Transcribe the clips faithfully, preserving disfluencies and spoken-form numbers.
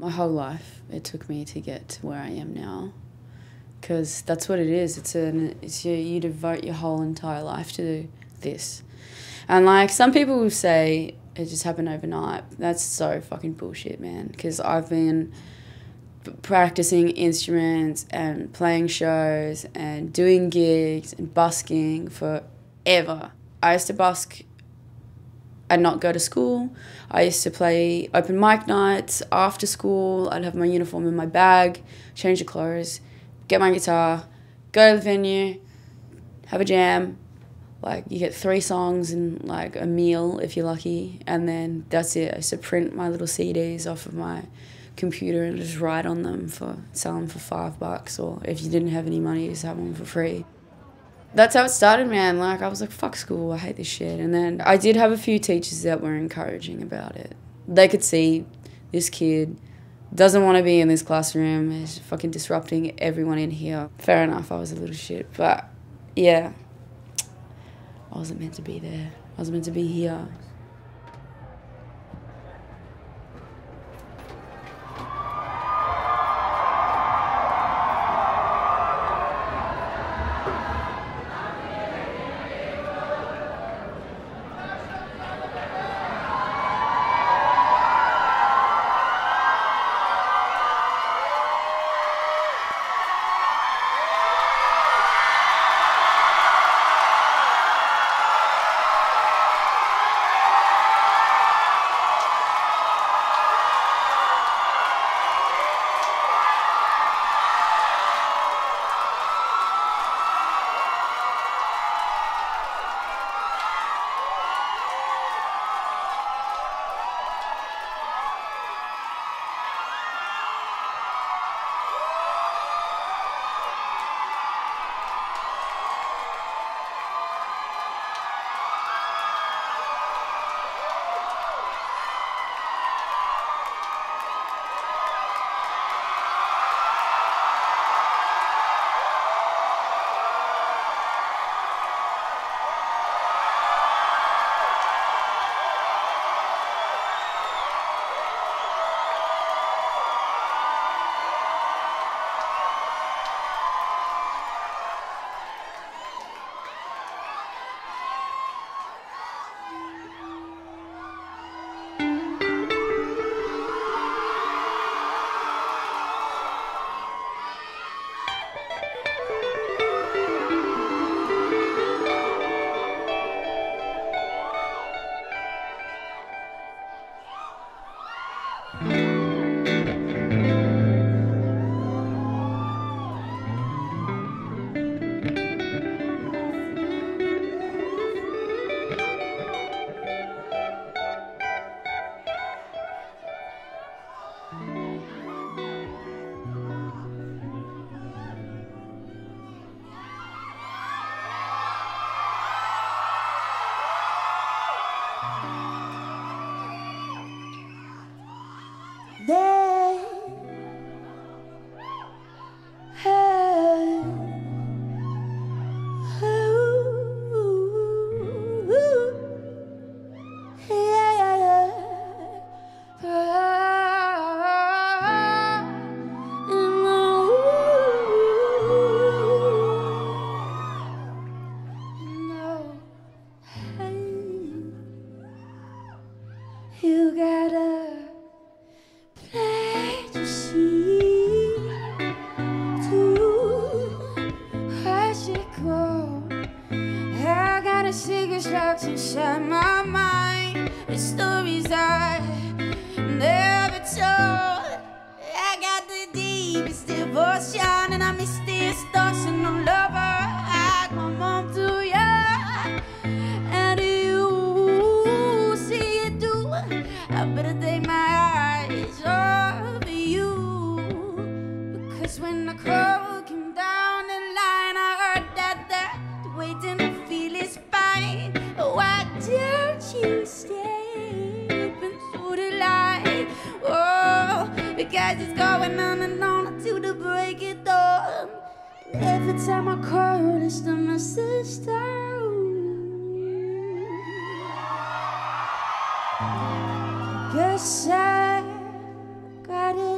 My whole life, it took me to get to where I am now, because that's what it is. It's an it's you, you devote your whole entire life to this, and like some people will say it just happened overnight. That's so fucking bullshit, man. Because I've been practicing instruments and playing shows and doing gigs and busking forever. I used to busk and not go to school. I used to play open mic nights after school. I'd have my uniform in my bag, change the clothes, get my guitar, go to the venue, have a jam. Like, you get three songs and like a meal if you're lucky, and then that's it. I used to print my little C Ds off of my computer and just write on them, for sell them for five bucks, or if you didn't have any money, you just have them for free. That's how it started, man. Like, I was like, fuck school, I hate this shit. And then I did have a few teachers that were encouraging about it. They could see this kid doesn't want to be in this classroom, is fucking disrupting everyone in here. Fair enough, I was a little shit, but yeah. I wasn't meant to be there. I was meant to be here. Guess I got it.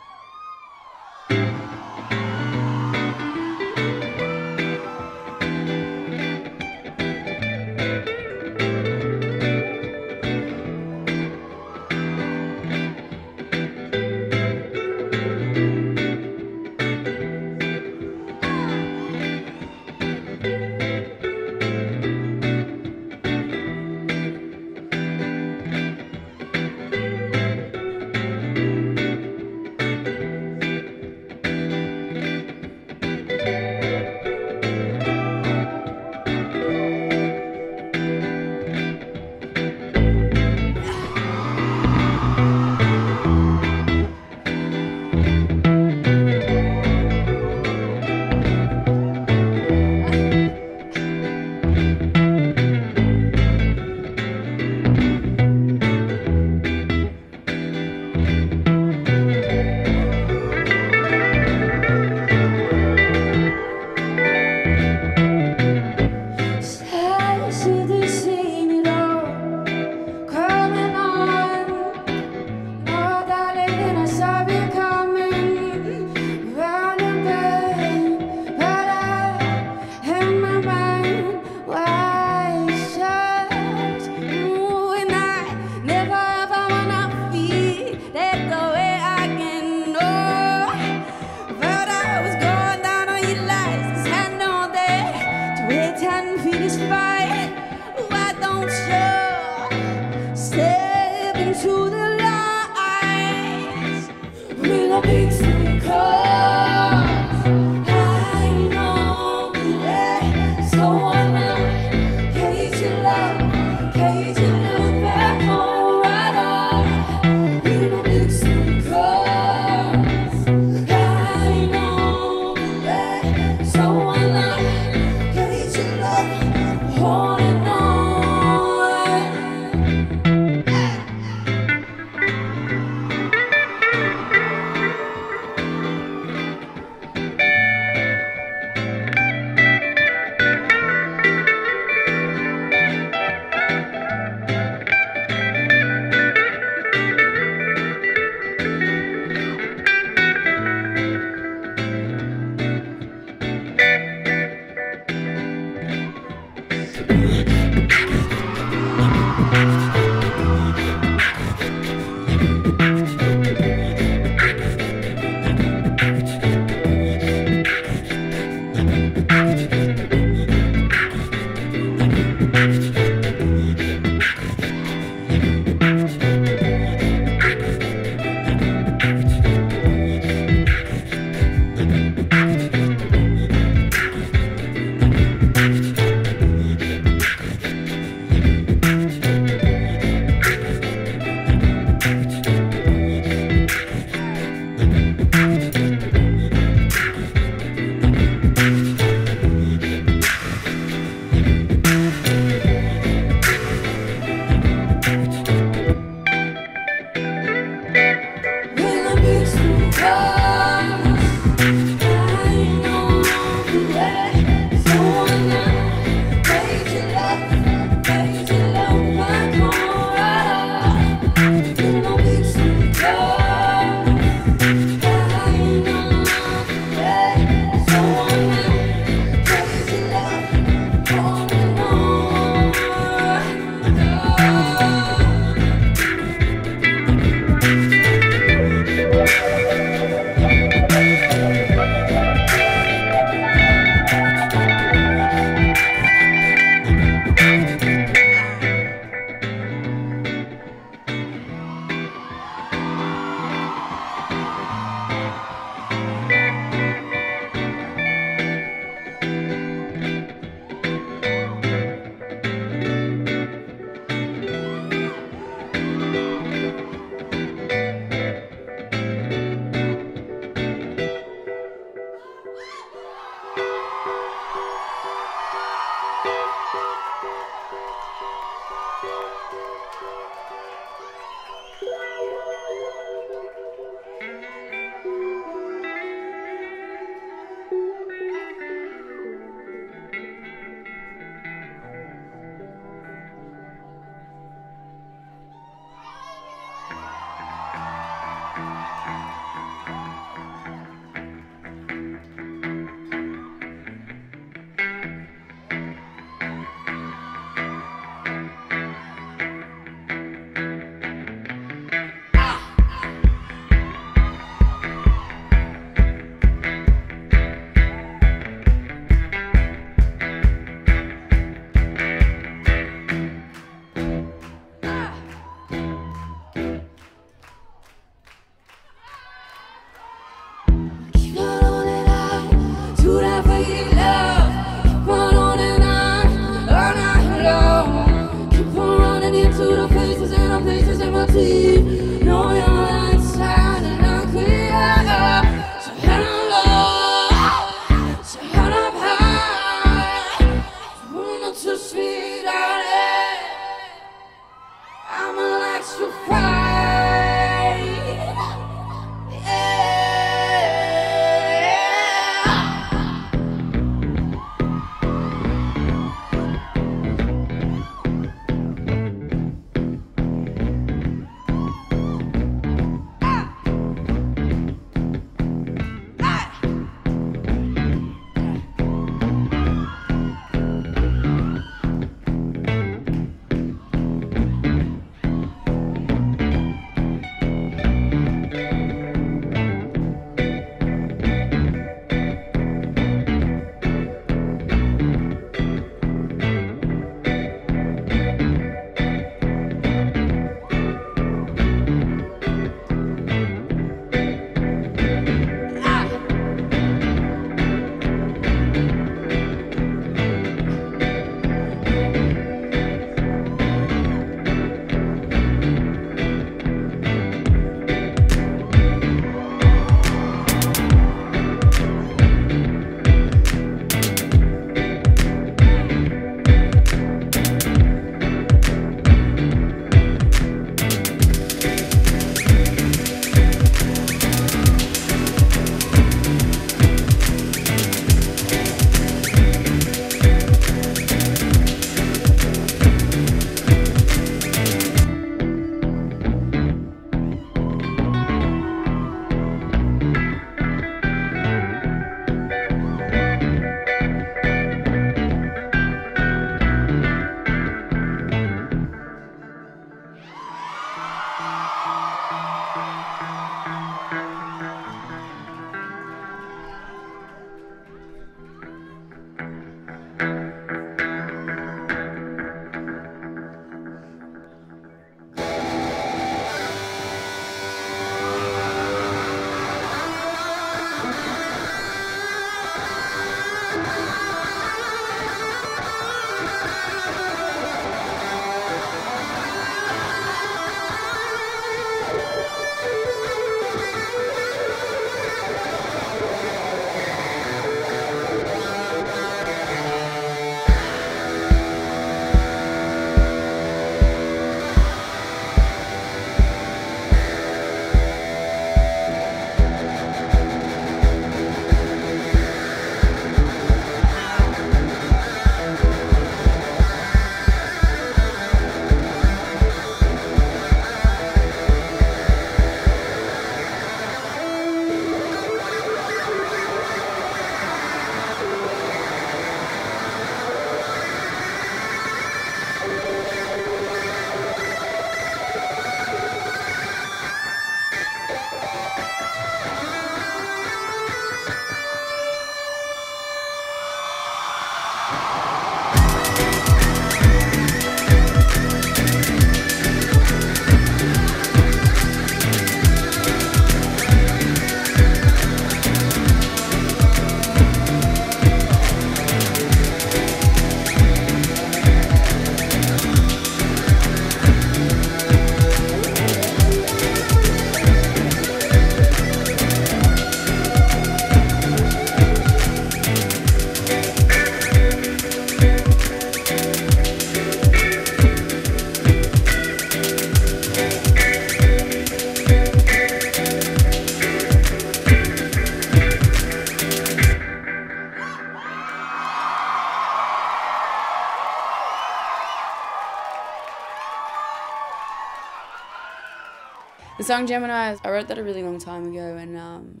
The song Gemini, I wrote that a really long time ago, and um,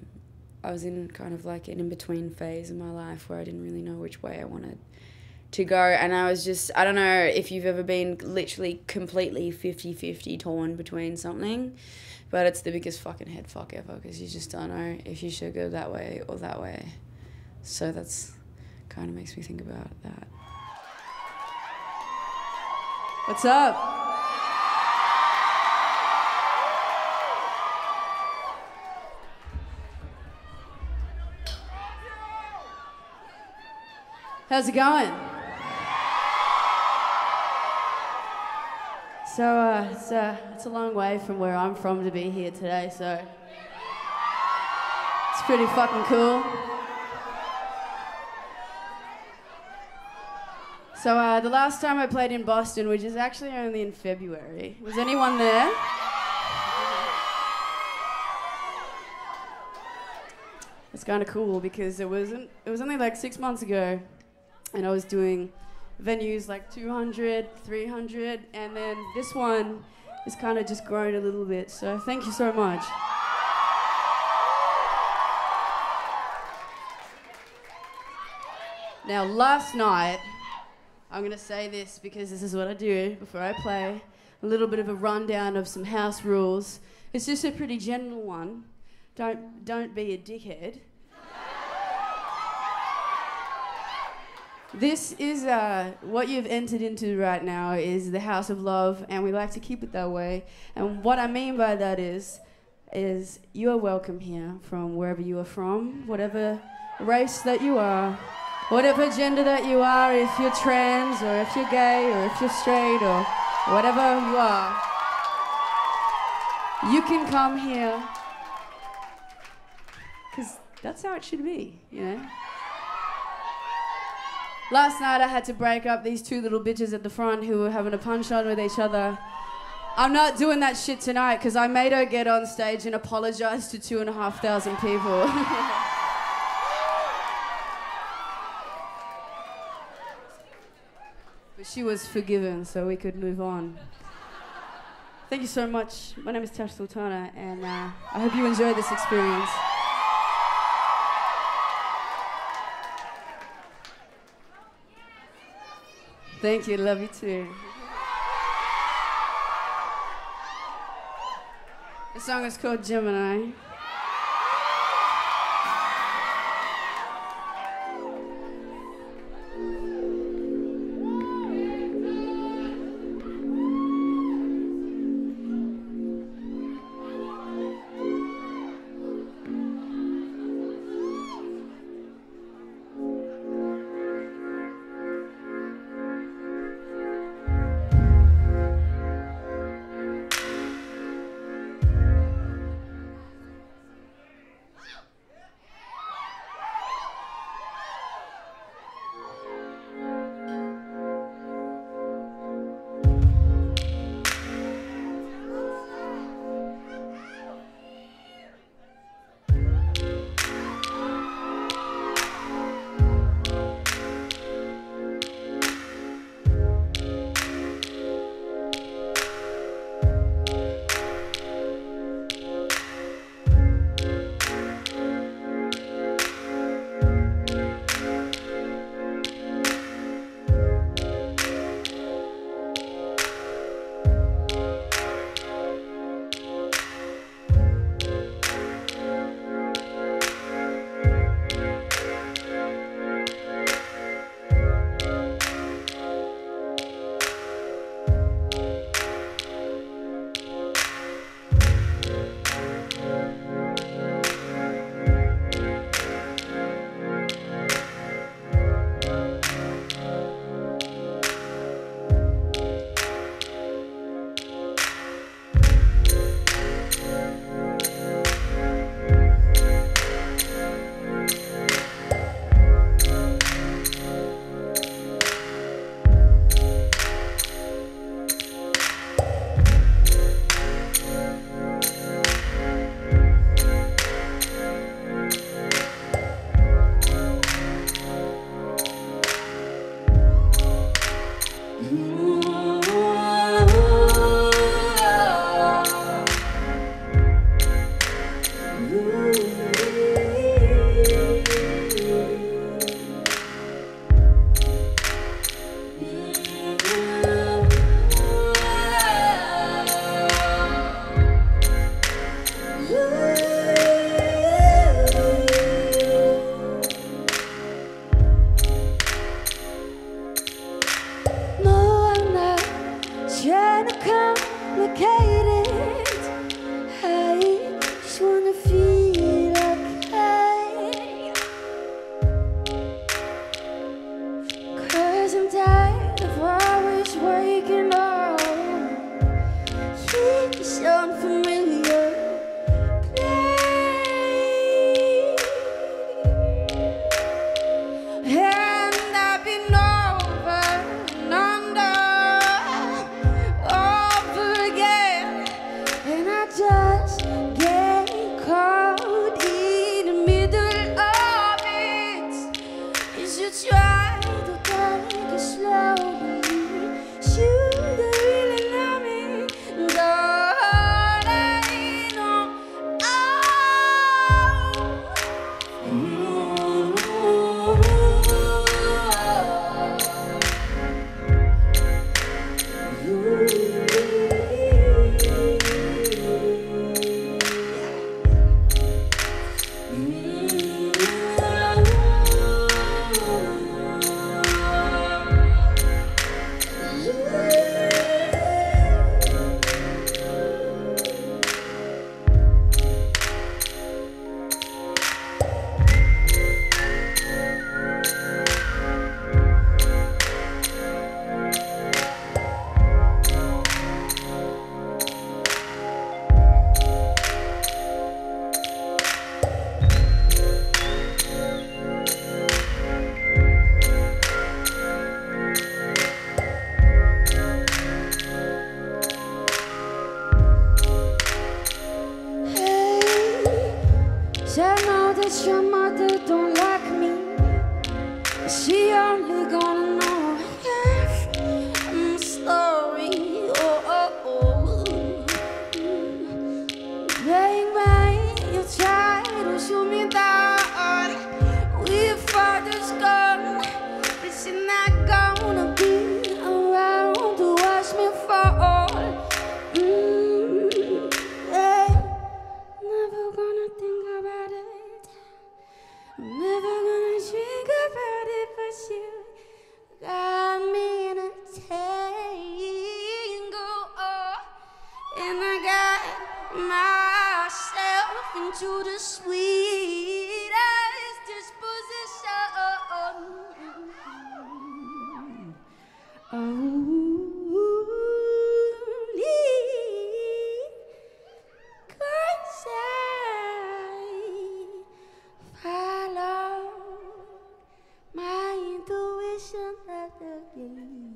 I was in kind of like an in-between phase in my life where I didn't really know which way I wanted to go, and I was just, I don't know if you've ever been literally completely fifty fifty torn between something, but it's the biggest fucking head fuck ever because you just don't know if you should go that way or that way. So that's kind of makes me think about that. What's up? How's it going? So uh, it's, uh, it's a long way from where I'm from to be here today, so it's pretty fucking cool. So uh, the last time I played in Boston, which is actually only in February, was anyone there? It's kind of cool because it wasn't. It was only like six months ago, and I was doing venues like two hundred, three hundred, and then this one is kind of just grown a little bit. So thank you so much. Now, last night. I'm going to say this because this is what I do before I play. A little bit of a rundown of some house rules. It's just a pretty general one. Don't, don't be a dickhead. This is uh, what you've entered into right now is the house of love, and we like to keep it that way. And what I mean by that is, is you are welcome here from wherever you are from, whatever race that you are. Whatever gender that you are, if you're trans, or if you're gay, or if you're straight, or whatever you are, you can come here, because that's how it should be, you know? Last night I had to break up these two little bitches at the front who were having a punch-on with each other. I'm not doing that shit tonight, because I made her get on stage and apologise to two and a half thousand people. She was forgiven, so we could move on. Thank you so much. My name is Tash Sultana, and uh, I hope you enjoy this experience. Thank you. Love you too. The song is called Gemini. tell now that your mother don't like me. She only gonna know half my story. Oh, oh, oh. Baby, you try to shoot me down with your father's gun, but she's not gonna be around to watch me fall. Mm, yeah. Never gonna think about it. Never gonna think about it, but you got me in a tangle, oh, and I got myself into the sweetest disposition. Only 'cause I follow my intuition at the beginning.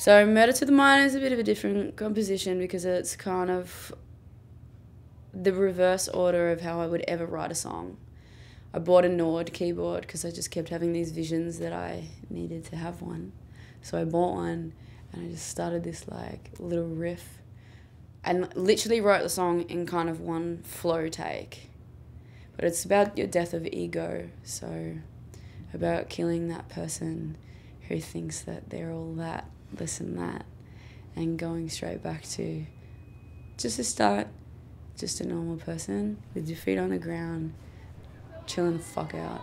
So Murder to the Mind is a bit of a different composition because it's kind of the reverse order of how I would ever write a song. I bought a Nord keyboard because I just kept having these visions that I needed to have one. So I bought one and I just started this like little riff and literally wrote the song in kind of one flow take. But it's about your death of ego, so about killing that person who thinks that they're all that, this and that, and going straight back to just to start, just a normal person with your feet on the ground, chilling the fuck out.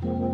We'll be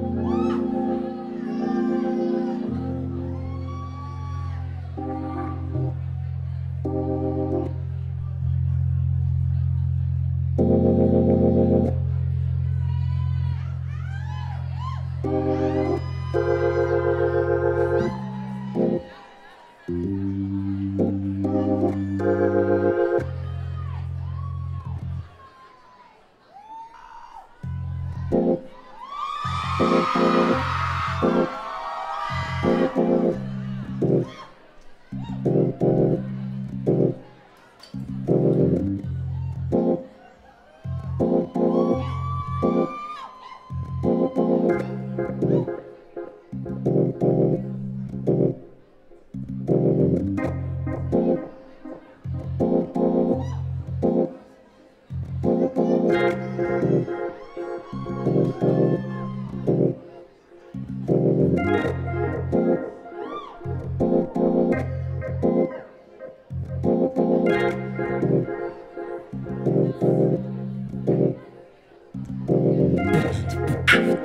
right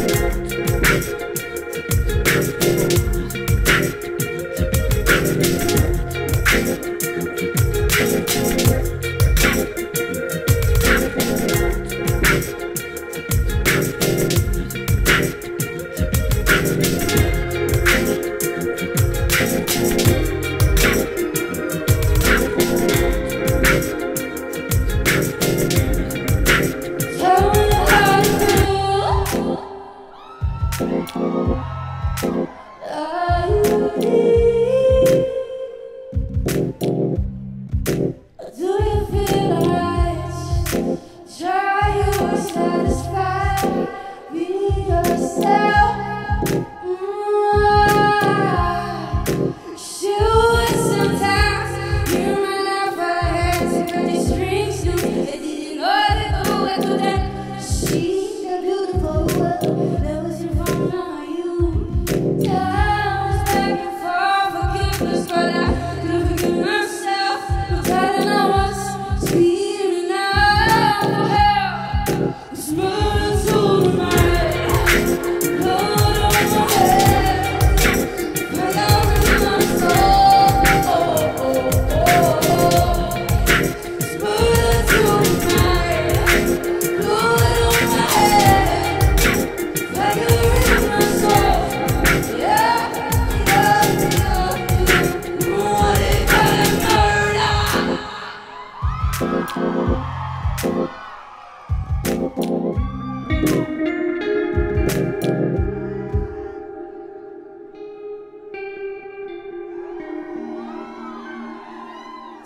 back.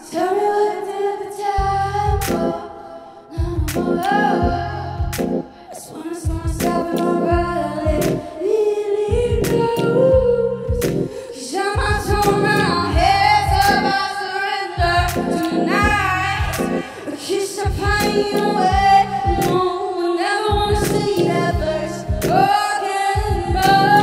Tell me what I did the time for. No, no, no. I just wanna slow myself and I'm right. Leave, leave, leave. Cause I'm my soul and our heads up. I surrender tonight. A kiss upon you away. No one ever wanna see that verse again, but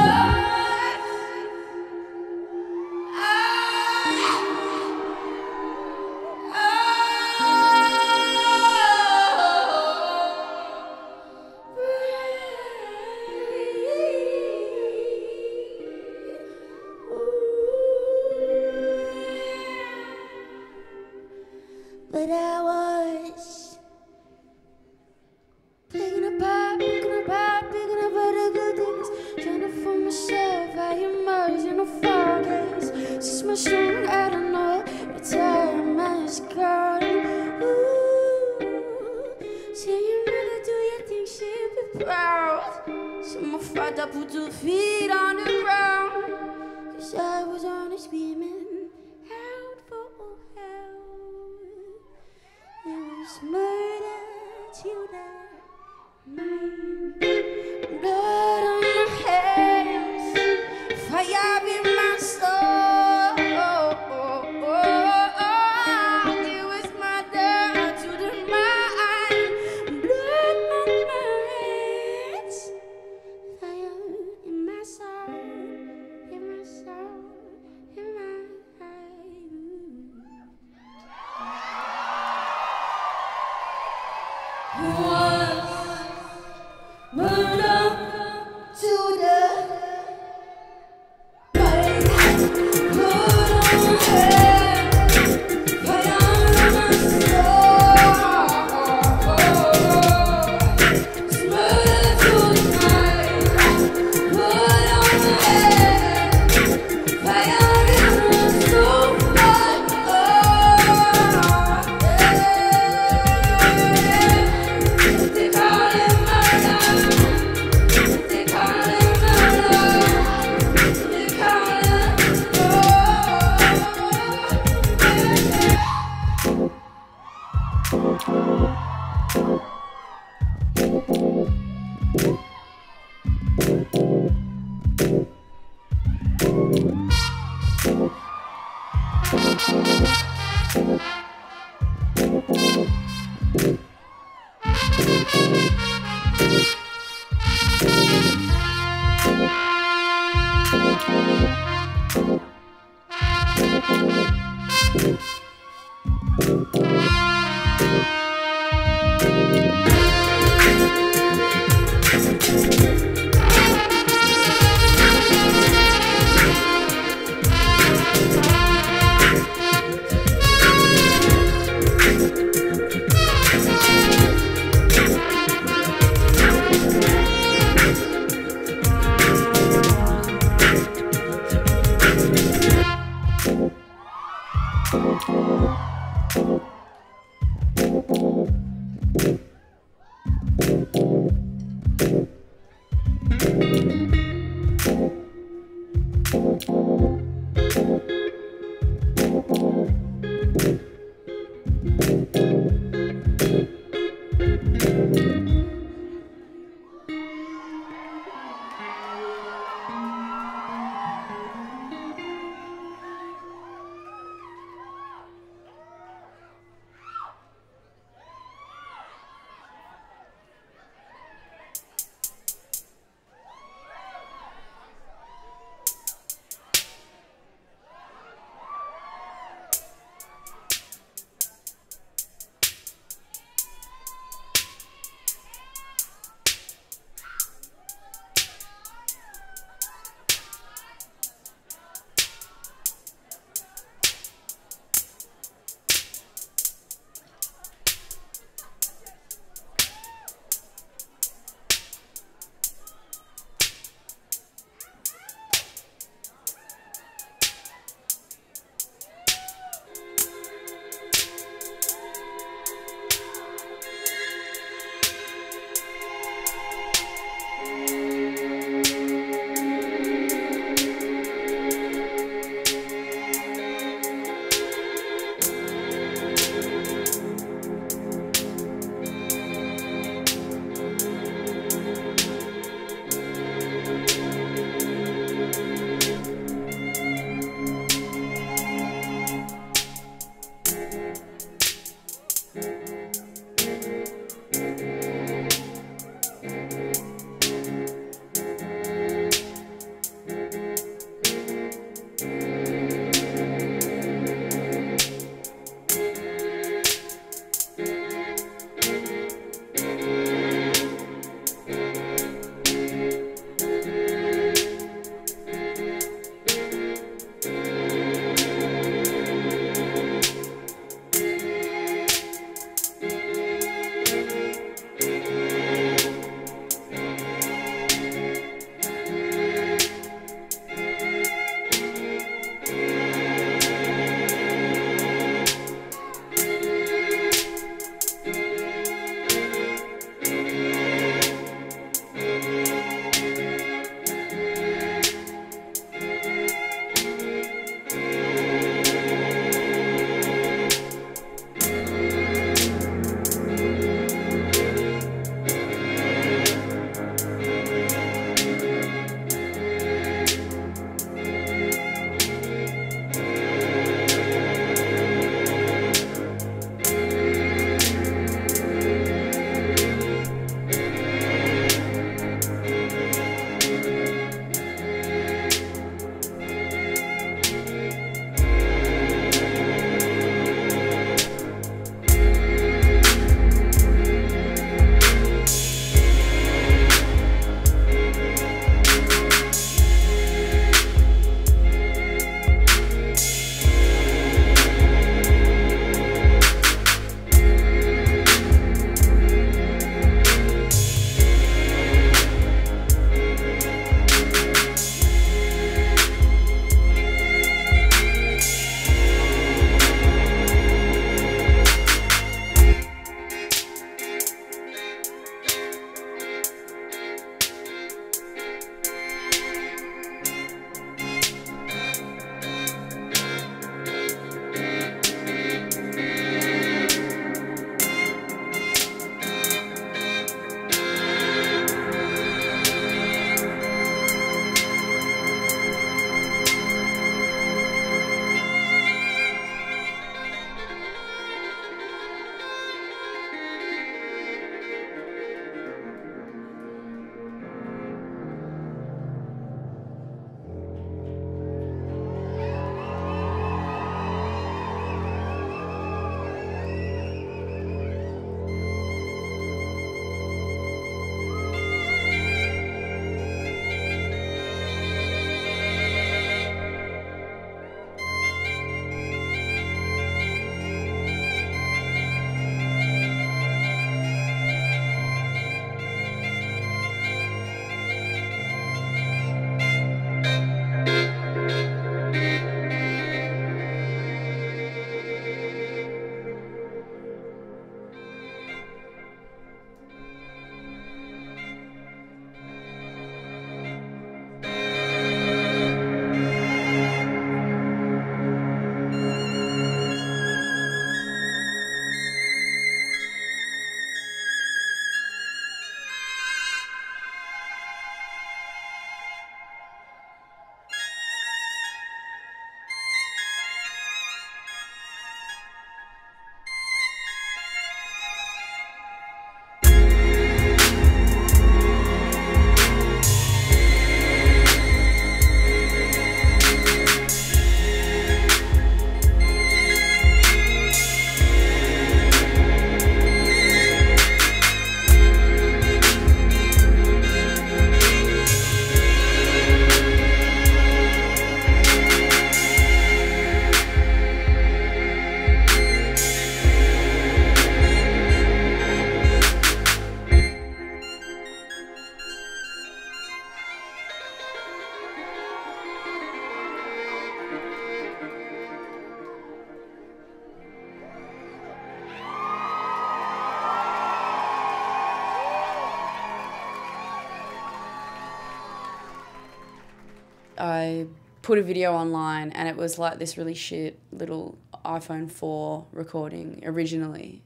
I put a video online, and it was like this really shit little iPhone four recording originally.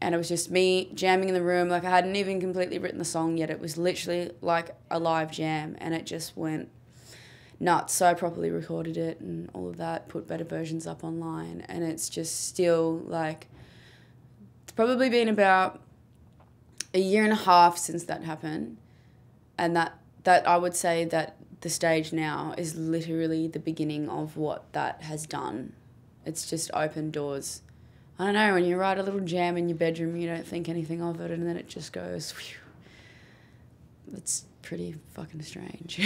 And it was just me jamming in the room. Like, I hadn't even completely written the song yet. It was literally like a live jam, and it just went nuts. So I properly recorded it and all of that, put better versions up online. And it's just still like, it's probably been about a year and a half since that happened. And that, that I would say that the stage now is literally the beginning of what that has done. It's just opened doors. I don't know, when you write a little jam in your bedroom, you don't think anything of it, and then it just goes, phew. It's pretty fucking strange.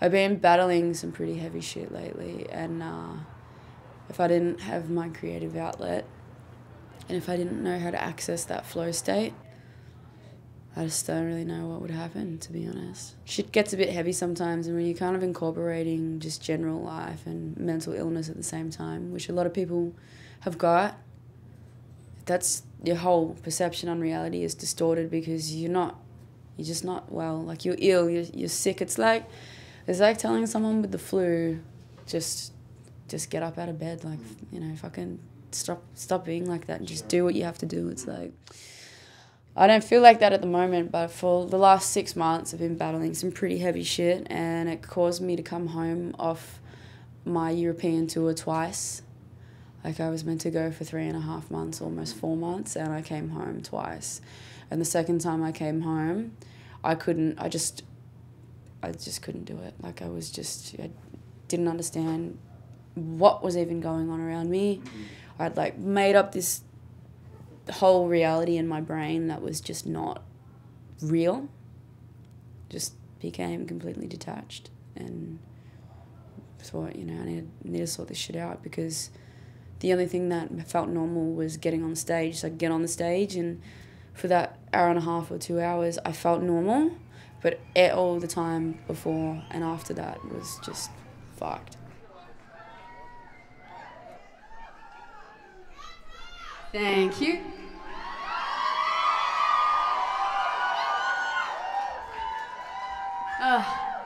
I've been battling some pretty heavy shit lately, and uh, if I didn't have my creative outlet, and if I didn't know how to access that flow state, I just don't really know what would happen, to be honest. Shit gets a bit heavy sometimes, and when you're kind of incorporating just general life and mental illness at the same time, which a lot of people have got, that's your whole perception on reality is distorted because you're not, you're just not well. Like, you're ill, you're, you're sick. It's like, it's like telling someone with the flu, just just get up out of bed. Like, you know, fucking stop, stop being like that and just do what you have to do. It's like... I don't feel like that at the moment, but for the last six months I've been battling some pretty heavy shit, and it caused me to come home off my European tour twice. Like, I was meant to go for three and a half months, almost four months, and I came home twice. And the second time I came home, I couldn't, I just, I just couldn't do it. Like, I was just, I didn't understand what was even going on around me. I'd like made up this the whole reality in my brain that was just not real. Just became completely detached and thought, you know, I need, need to sort this shit out, because the only thing that felt normal was getting on the stage. So I'd get on the stage, and for that hour and a half or two hours, I felt normal, but it, all the time before and after that was just fucked. Thank you. Oh.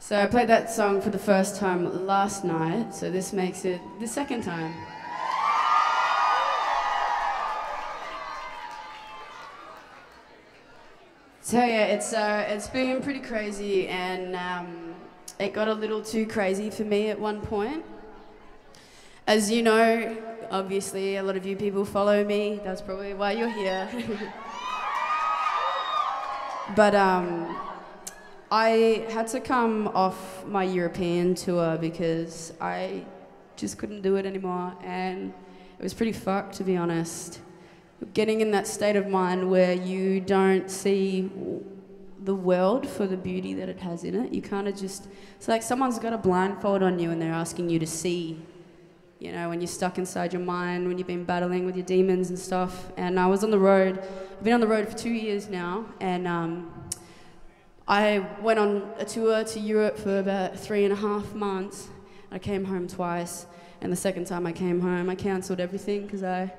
So I played that song for the first time last night, so this makes it the second time. So yeah, it's uh, it's been pretty crazy, and um, it got a little too crazy for me at one point. As you know, obviously, a lot of you people follow me. That's probably why you're here. But um, I had to come off my European tour because I just couldn't do it anymore. And it was pretty fucked, to be honest. Getting in that state of mind where you don't see the world for the beauty that it has in it. You kind of just... It's like someone's got a blindfold on you and they're asking you to see. You know, when you're stuck inside your mind, when you've been battling with your demons and stuff. And I was on the road. I've been on the road for two years now. And um, I went on a tour to Europe for about three and a half months. I came home twice. And the second time I came home, I cancelled everything because I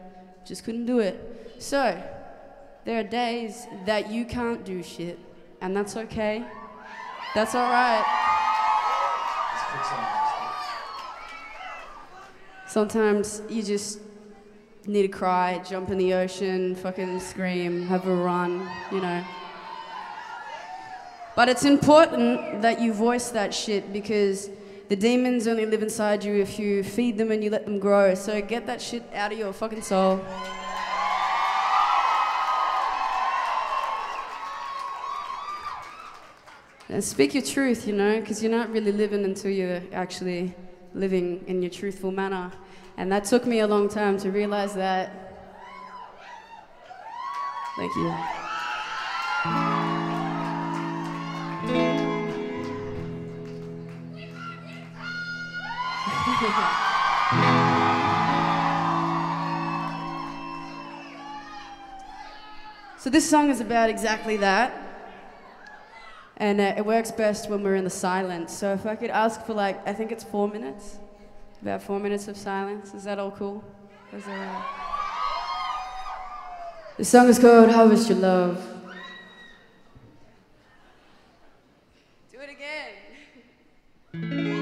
just couldn't do it. So there are days that you can't do shit. And that's okay. That's all right. Sometimes you just need to cry, jump in the ocean, fucking scream, have a run, you know. But it's important that you voice that shit, because the demons only live inside you if you feed them and you let them grow. So get that shit out of your fucking soul. And speak your truth, you know, because you're not really living until you're actually living in your truthful manner. And that took me a long time to realize that. Thank you. So this song is about exactly that. And uh, it works best when we're in the silence. So if I could ask for, like, I think it's four minutes. About four minutes of silence. Is that all cool? Is that all right? The song is called Harvest Your Love. Do it again. Yeah.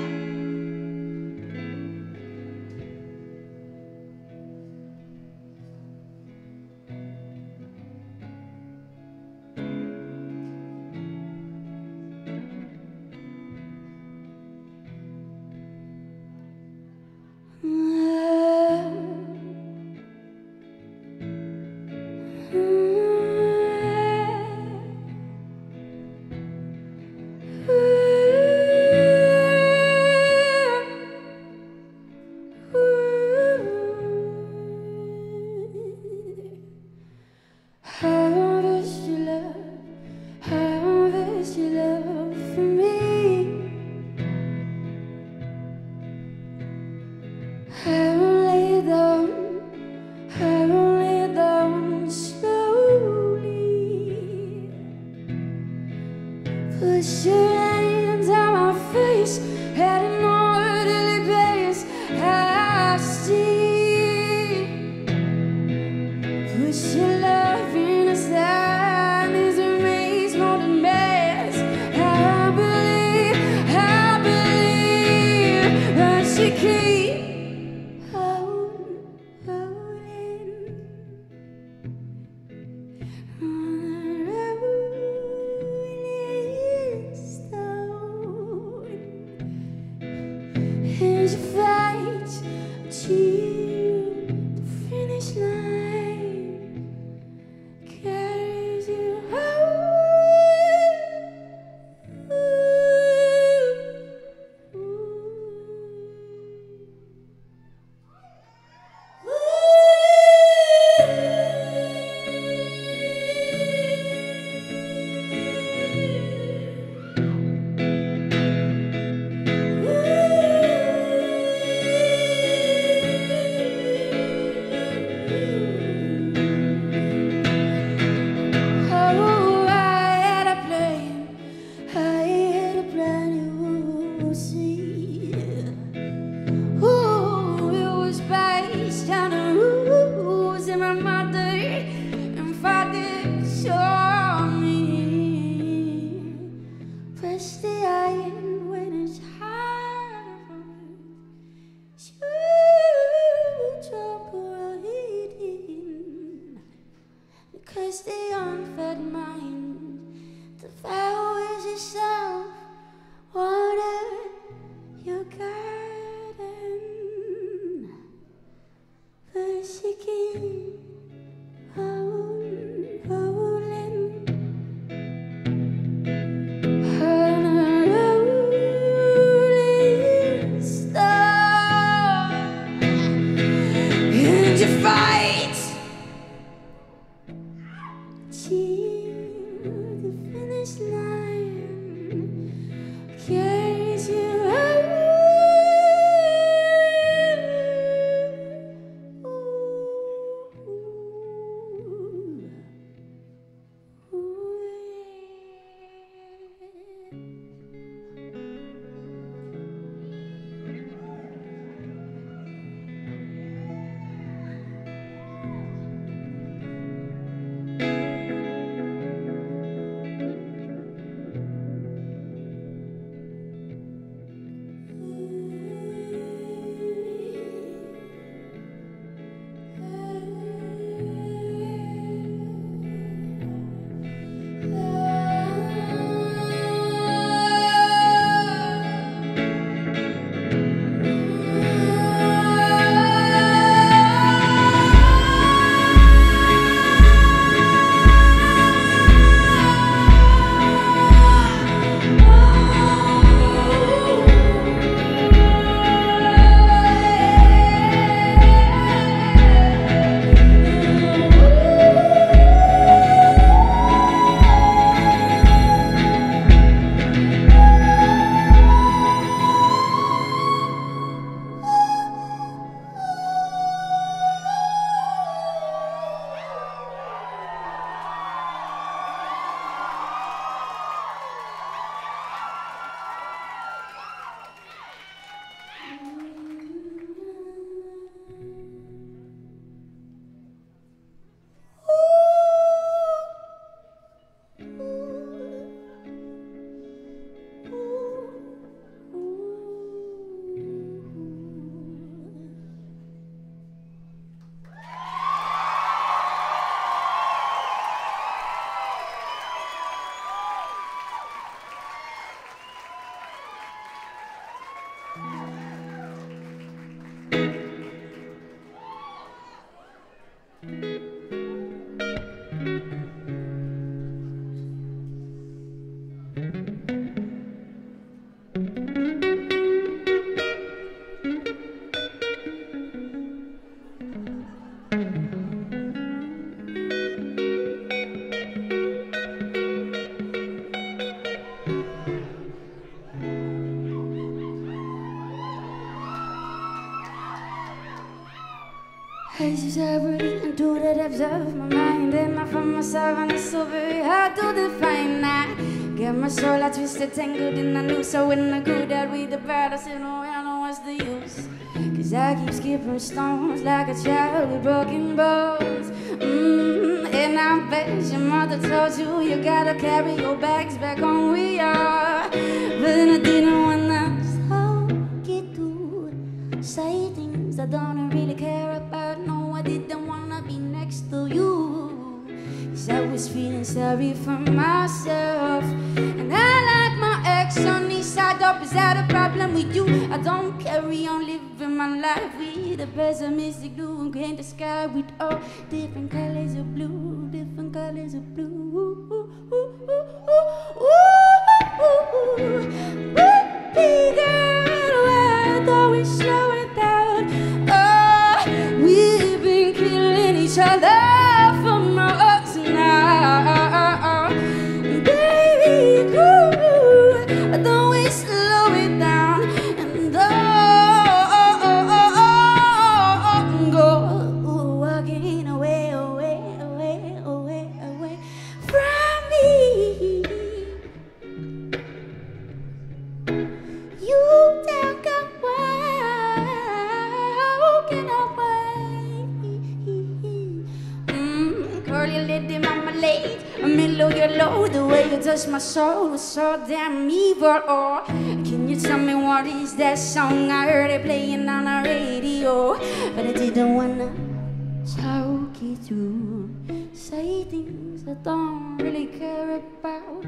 Kiss your hands on my face at an orderly pace. I see. Push your love in aside. There's a maze more than maze. I believe, I believe that you keep holding on. Here's a fight to the finish line. Carries you home. Ooh. Ooh. Oh, I had a plan, I had a plan, you see. Oh, it was based on the rules and my mother and father saw me. Press the iron when it's hard. Shoot, jump right in. Because the unfed mind devours yourself, water your garden. First you keep on rolling on a rolling stone. And you fight till the finish line carries you home. Ooh. Ooh, yeah. As I breathe, I do that, observe my mind. And I find myself on the silver, I do define that. Yeah, my soul I twisted, tangled, and I knew. So when I grew that we the bad, I said, oh, I know what's the use. Cause I keep skipping stones like a child with broken bones. Mm-hmm. And I bet your mother told you you gotta carry your bags back on we are. But I didn't wanna talk it through. Say things I don't really care about. No, I didn't wanna be next to you. I was feeling sorry for myself. And I like my ex on his side up. Is that a problem with you? I don't carry on living my life with a pessimistic blue and paint the sky with all different colors of blue, different colors of blue. Baby girl, why don't we slow it down? Oh, we've been killing each other. The way you touched my soul was so damn evil. Oh, can you tell me what is that song? I heard it playing on the radio, but I didn't wanna talk it through. Say things I don't really care about.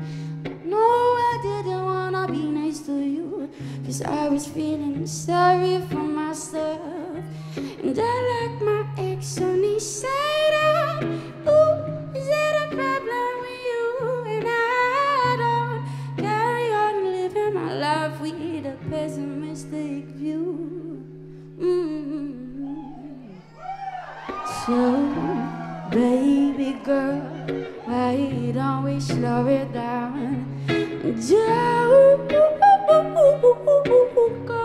No, I didn't wanna be nice to you. Cause I was feeling sorry for myself. And I like my ex on his side up. Ooh, is that a problem? Love with a pessimistic view. Mm-hmm. So, baby girl, why don't we slow it down? Don't go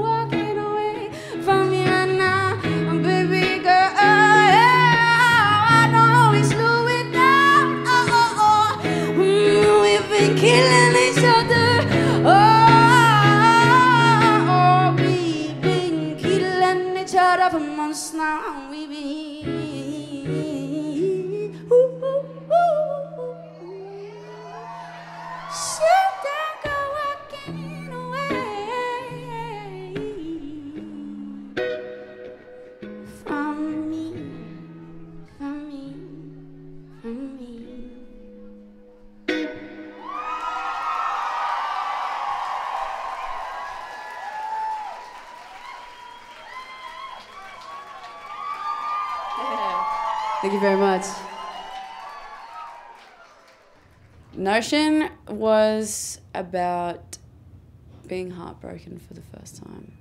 walking away from me right now, baby girl. Oh, yeah. Why don't we slow it down? Oh, oh, oh. Mm, we've been killing each other. Oh. Now we be ooh, ooh, ooh. Should I go walking away from me, from me, from me? Thank you very much. Notion was about being heartbroken for the first time.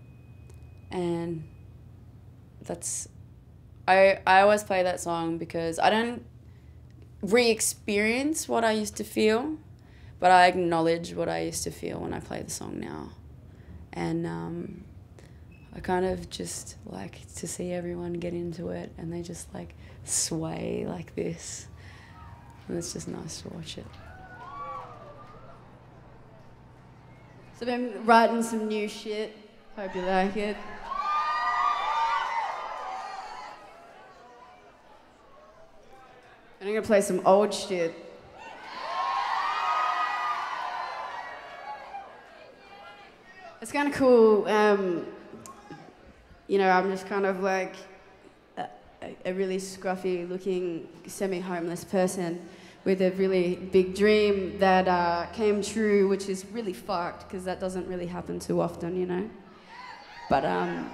And that's, I, I always play that song because I don't re-experience what I used to feel, but I acknowledge what I used to feel when I play the song now. And um, I kind of just like to see everyone get into it and they just like sway like this. And it's just nice to watch it. So I've been writing some new shit. Hope you like it. And I'm gonna play some old shit. It's kind of cool. Um, You know, I'm just kind of like a, a really scruffy looking semi-homeless person with a really big dream that uh, came true, which is really fucked because that doesn't really happen too often, you know. But um,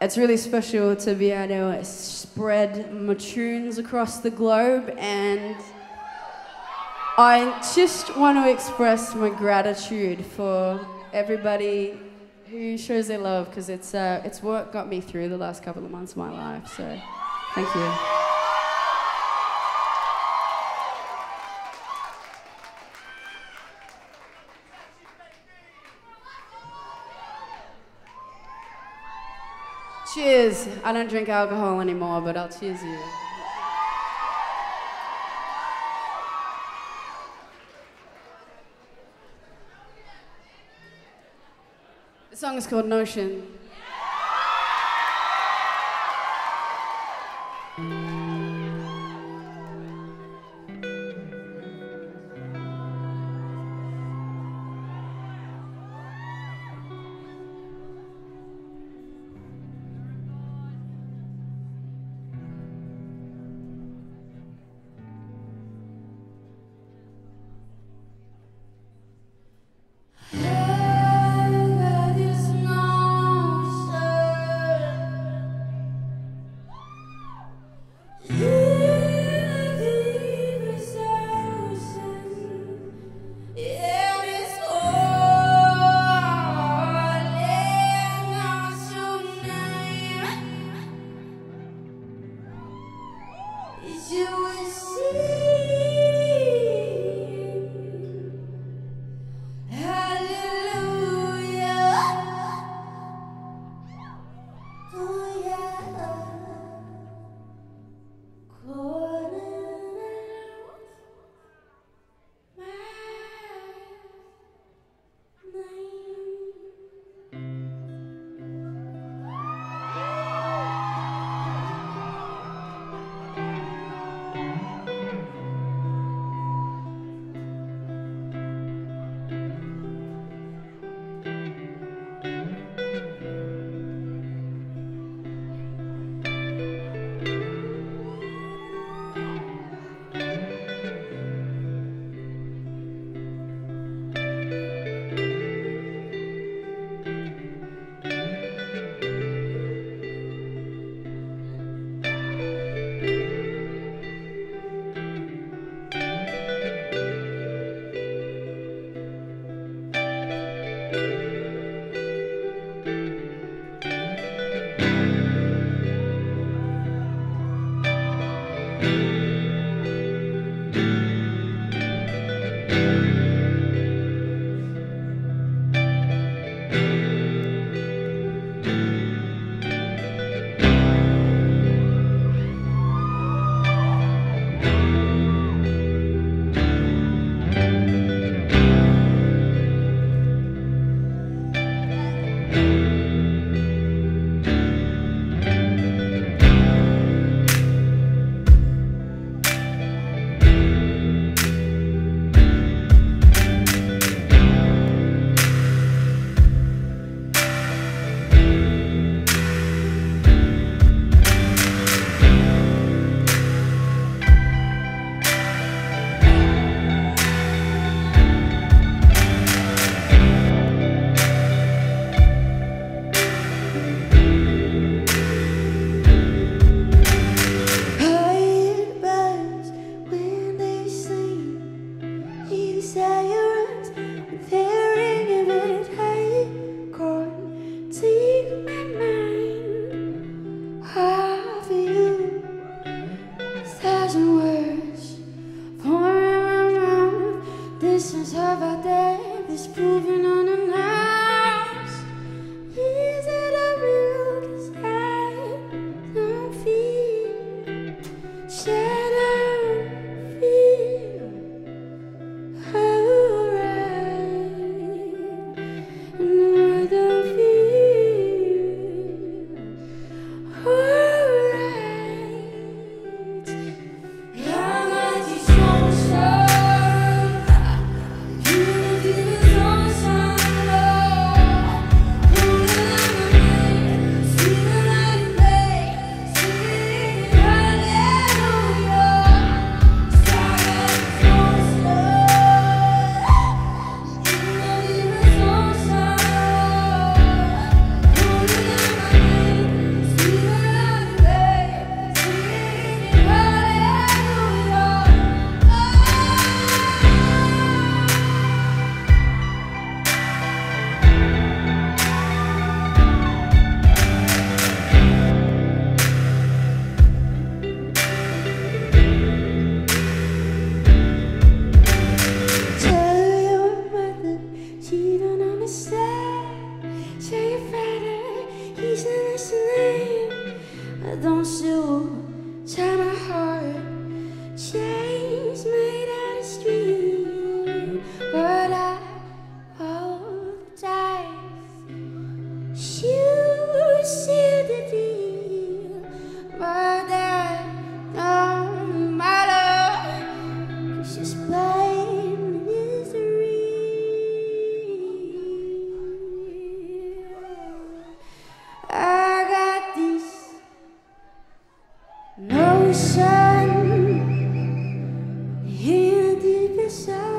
it's really special to be able to spread my tunes across the globe, and I just want to express my gratitude for everybody who shows their love, because it's, uh, it's what got me through the last couple of months of my life, so thank you. Cheers. I don't drink alcohol anymore, but I'll cheers you. The song is called Notion. Heaven is known Hey!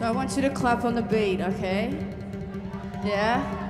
I want you to clap on the beat, okay? Yeah?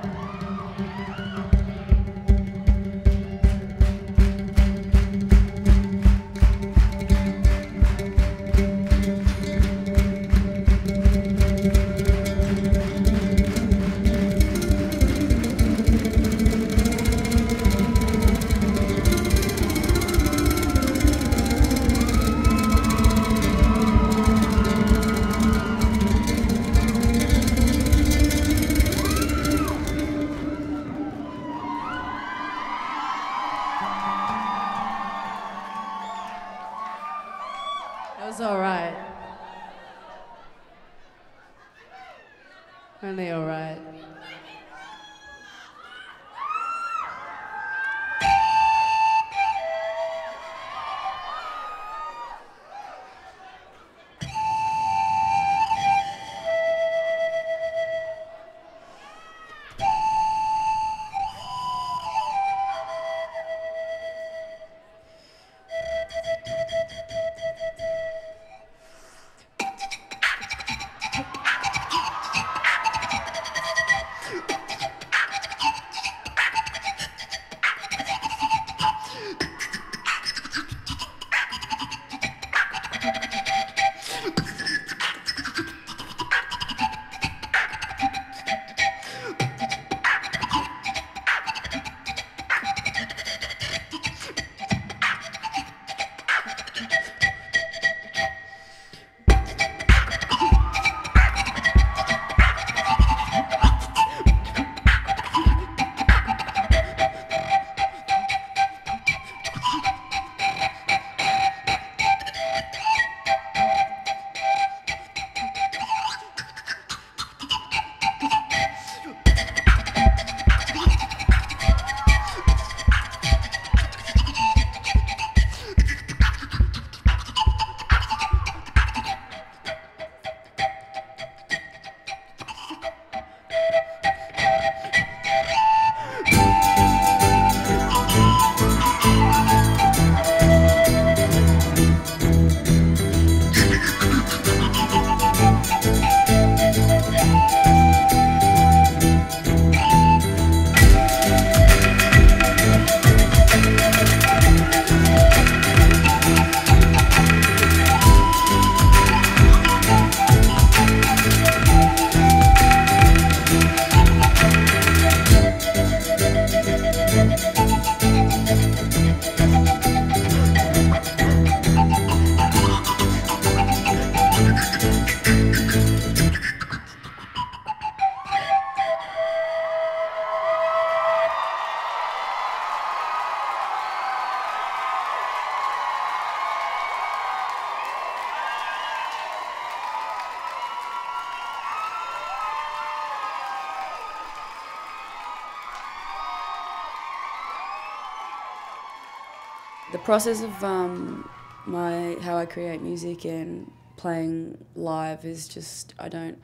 The process of um, my how I create music and playing live is just, I don't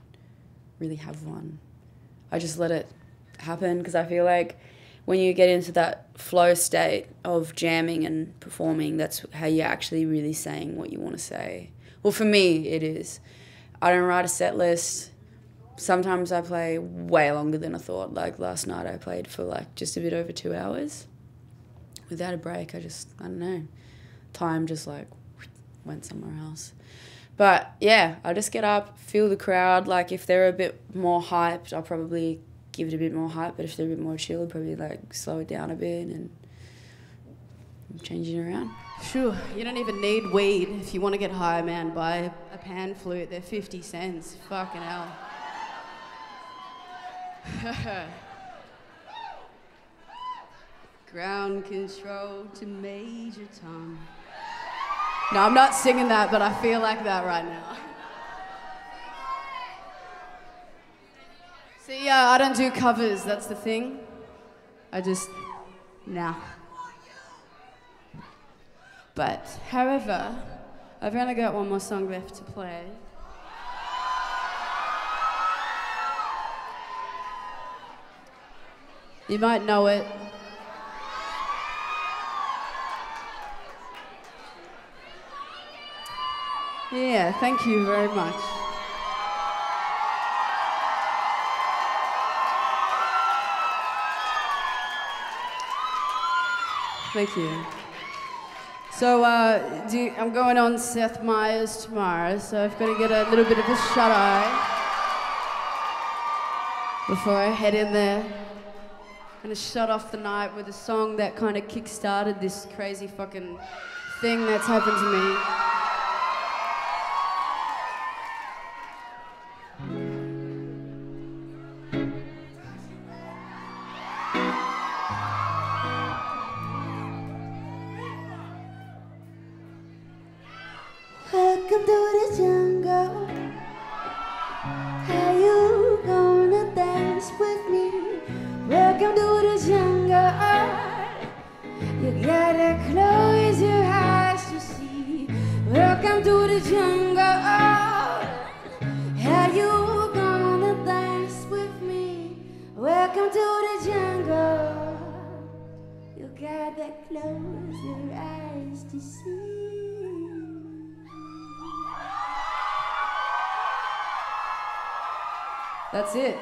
really have one. I just let it happen because I feel like when you get into that flow state of jamming and performing, that's how you're actually really saying what you want to say. Well, for me, it is. I don't write a set list. Sometimes I play way longer than I thought. Like last night I played for like just a bit over two hours. Without a break, I just, I don't know, time just like went somewhere else. But yeah, I just get up, feel the crowd. Like if they're a bit more hyped, I'll probably give it a bit more hype. But if they're a bit more chill, I'll probably like slow it down a bit and I'm changing around. Sure, you don't even need weed if you want to get high, man. Buy a pan flute, they're fifty cents. Fucking hell. Ground control to Major Tom. No, I'm not singing that, but I feel like that right now. See, yeah, uh, I don't do covers, that's the thing. I just, nah. But, however, I've only got one more song left to play. You might know it. Yeah, thank you very much. Thank you. So uh, do you, I'm going on Seth Meyers tomorrow, so I've got to get a little bit of a shut eye before I head in there. I'm going to shut off the night with a song that kind of kick-started this crazy fucking thing that's happened to me. Welcome to the jungle. How you gonna dance with me? Welcome to the jungle. You gotta close your eyes to see. Welcome to the jungle. How you gonna dance with me? Welcome to the jungle. You gotta close your eyes to see. That's it.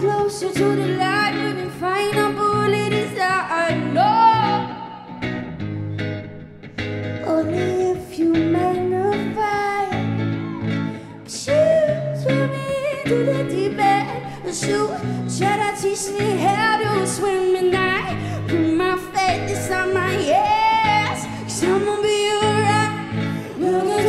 Closer to the light, you can find a bullet inside. I know. shoe. Should I teach me how to swim at night? Put my face on my ass, cause I'm gonna be around. Welcome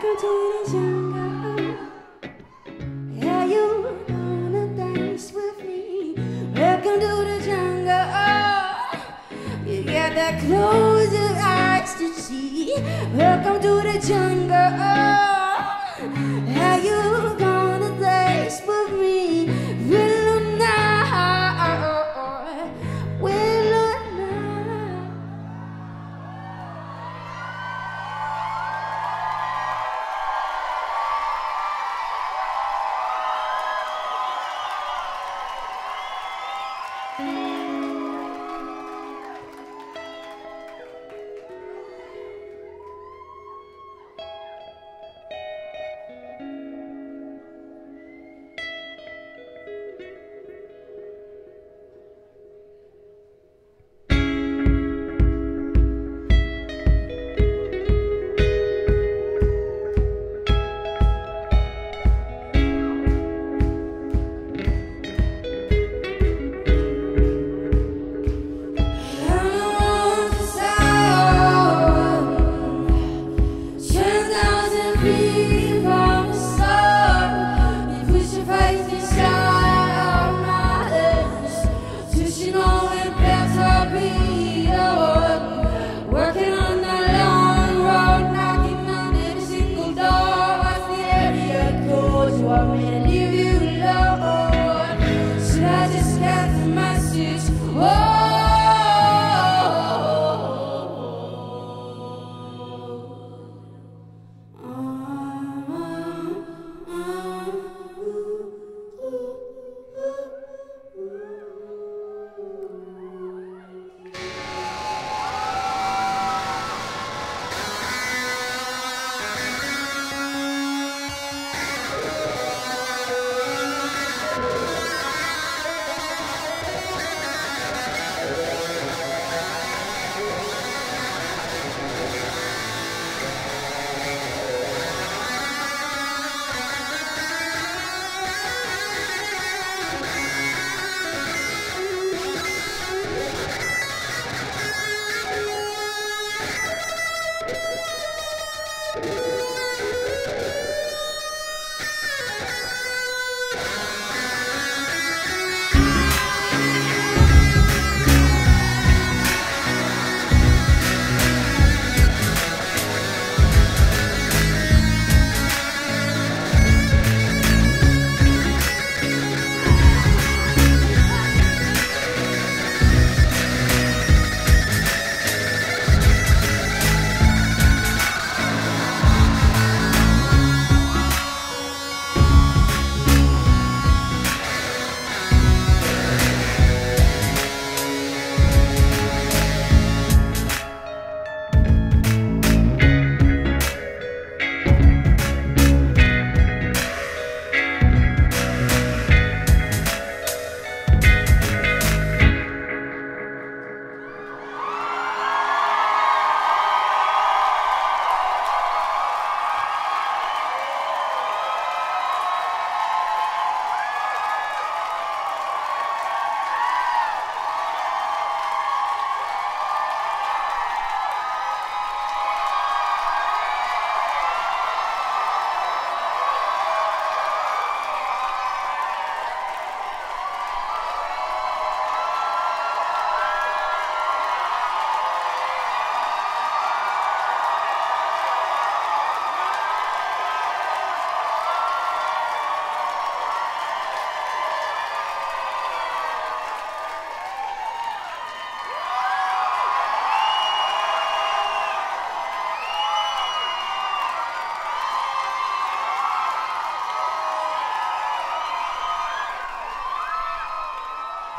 to the jungle.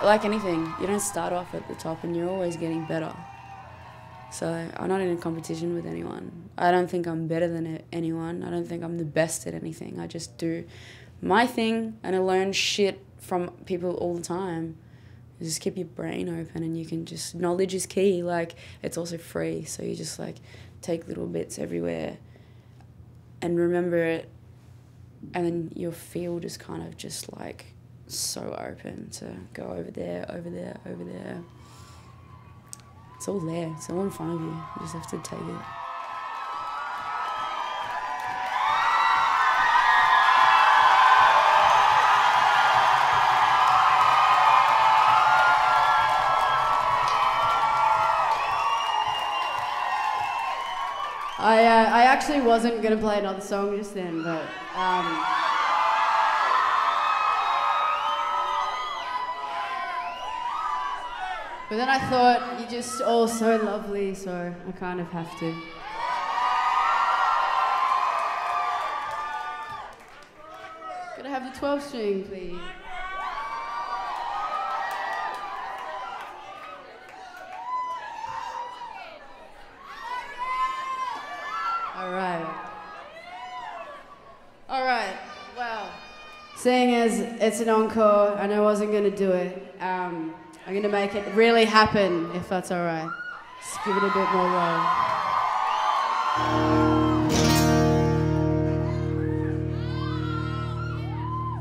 like anything, you don't start off at the top and you're always getting better. So I'm not in a competition with anyone. I don't think I'm better than anyone. I don't think I'm the best at anything. I just do my thing and I learn shit from people all the time. You just keep your brain open and you can just, knowledge is key. Like, it's also free. So you just like take little bits everywhere and remember it. And then your field is kind of just like so open to go over there, over there, over there. It's all there. It's all in front of you. You just have to take it. I, uh, I actually wasn't going to play another song just then, but... Um, But then I thought, you're just all so lovely, so I kind of have to. Could I have the twelve string, please? All right. All right, well. Seeing as it's an encore, I know I wasn't going to do it. Um, I'm gonna make it really happen, if that's all right. Just give it a bit more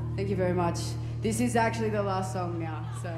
love. Thank you very much. This is actually the last song now, so.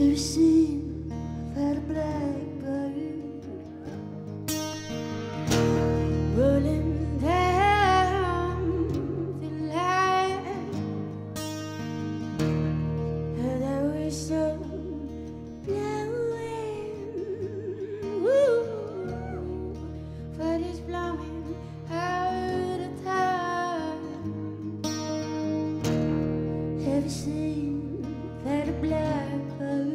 You've seen that blackbird rolling down the line, and I wish the blowing, ooh, but it's blowing out of time. Have you seen that blackbird?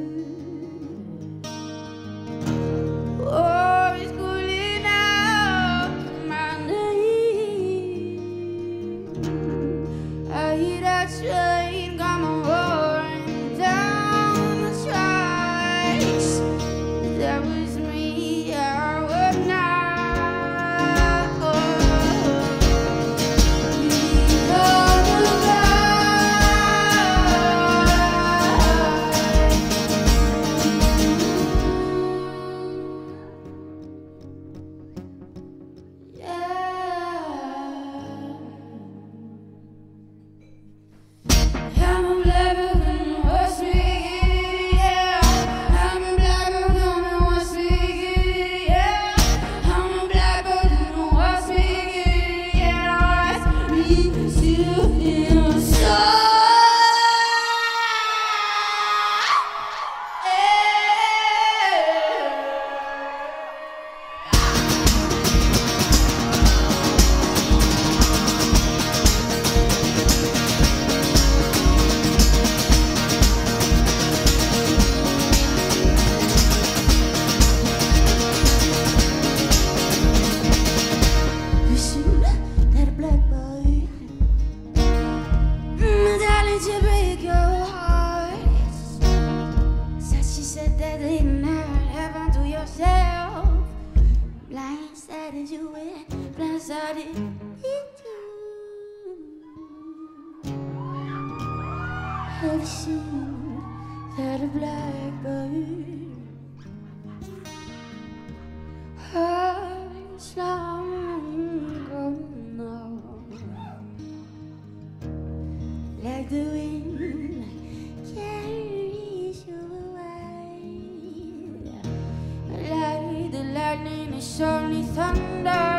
I've seen that a blackbird hurts long gone, like the wind carries you away, like the lightning is only thunder.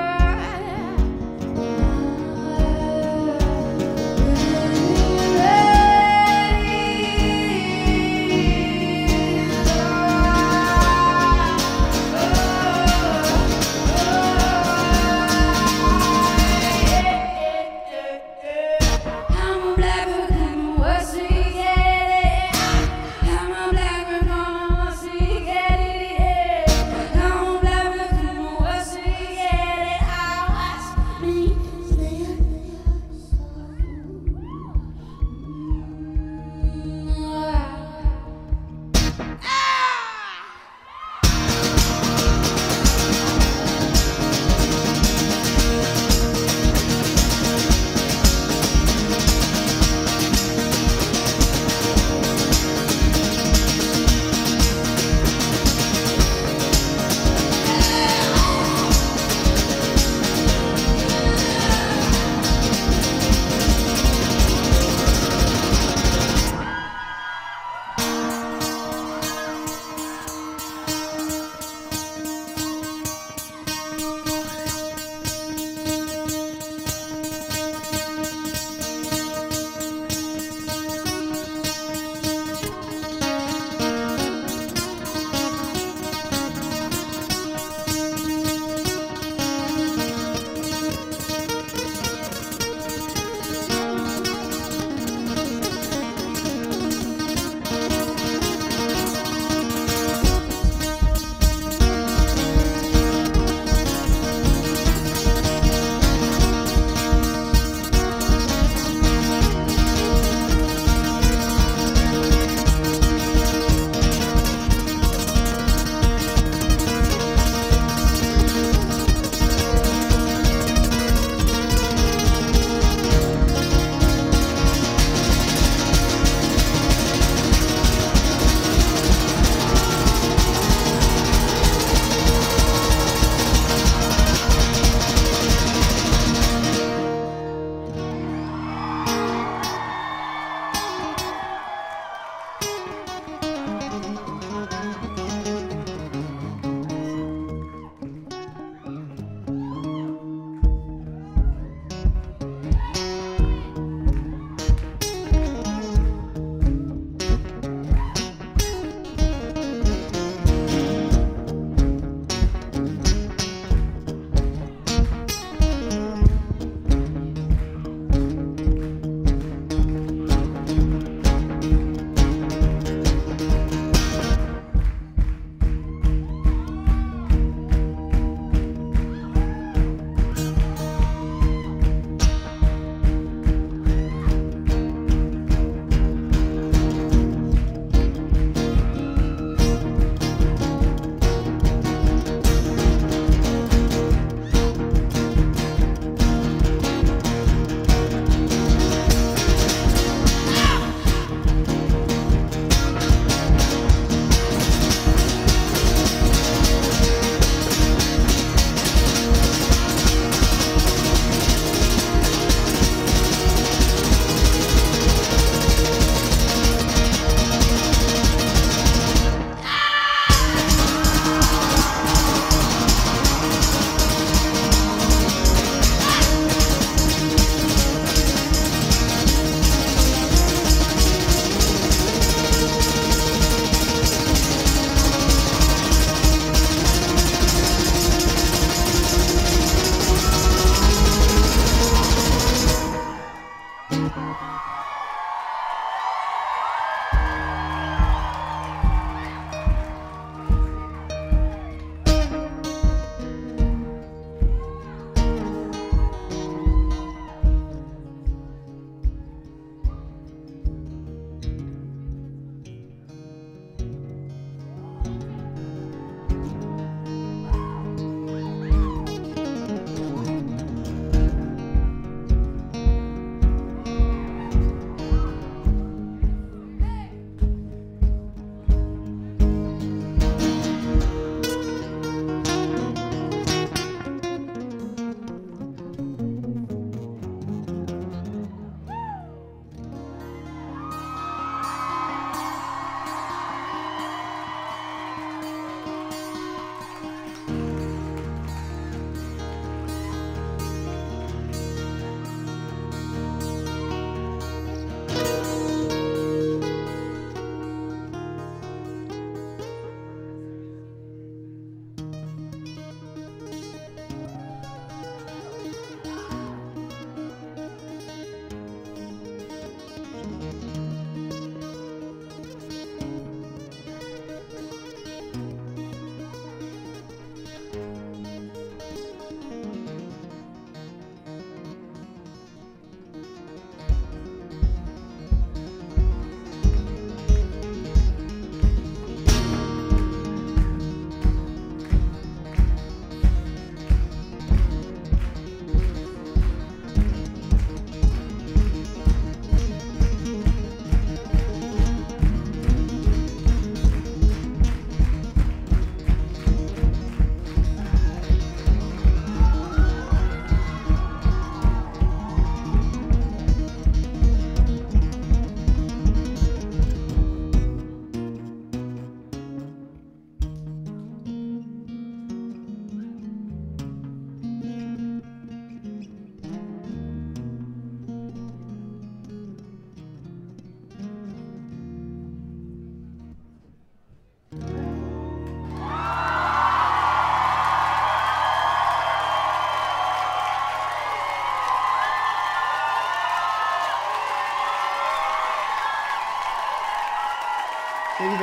you